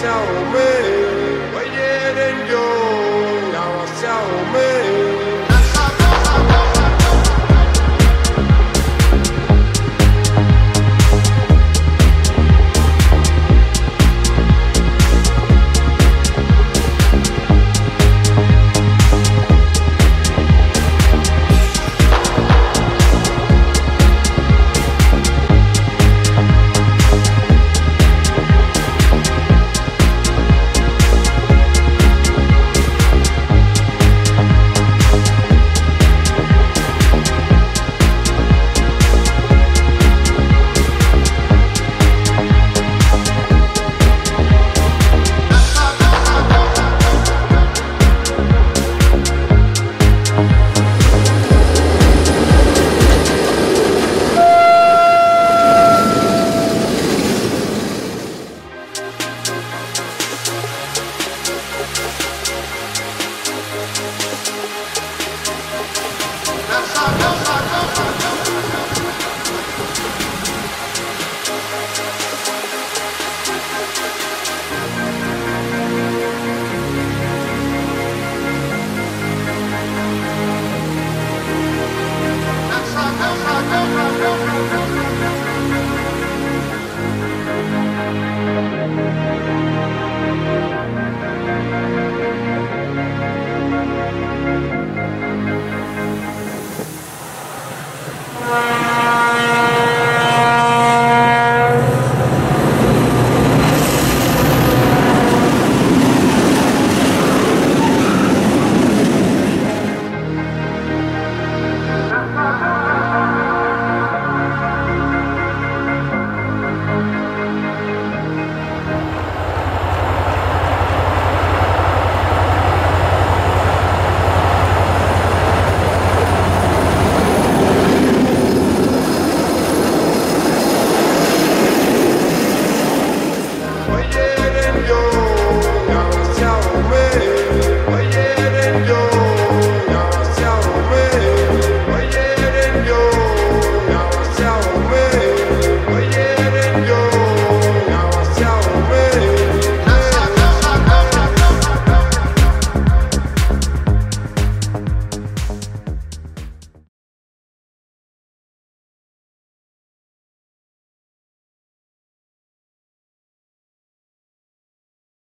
Tell me.